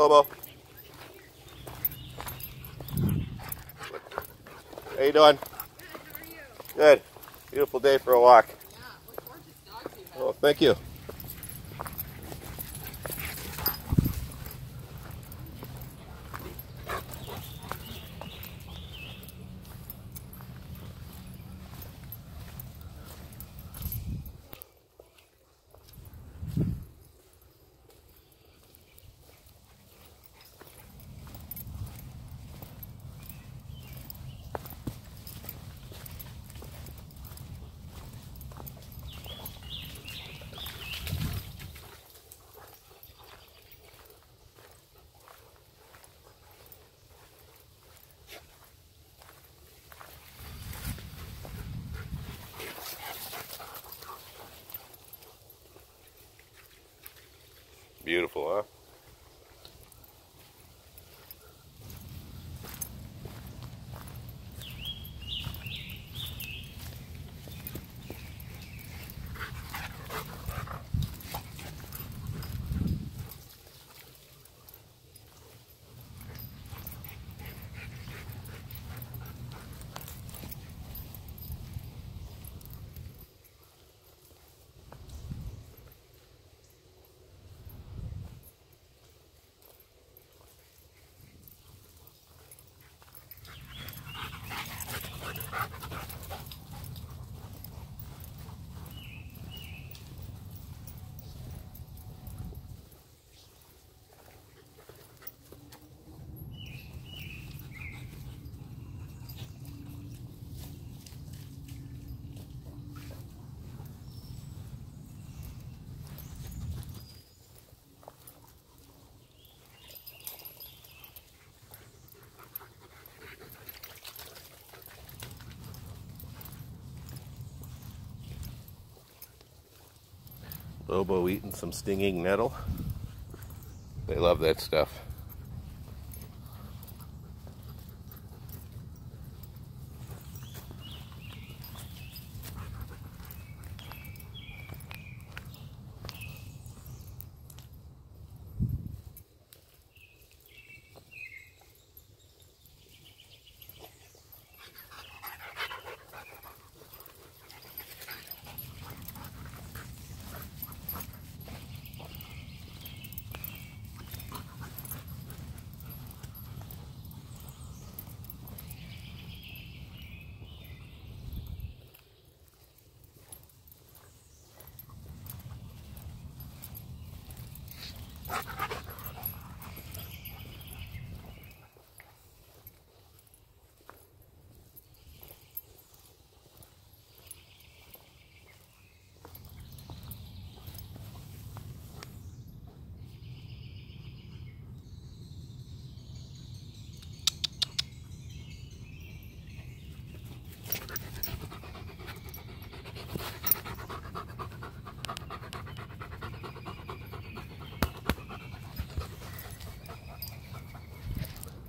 Lobo. How you doing? Good, how are you? Good. Beautiful day for a walk. Yeah, what gorgeous dog you have. Oh, thank you. Beautiful, huh? Lobo eating some stinging nettle. They love that stuff.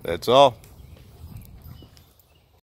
That's all.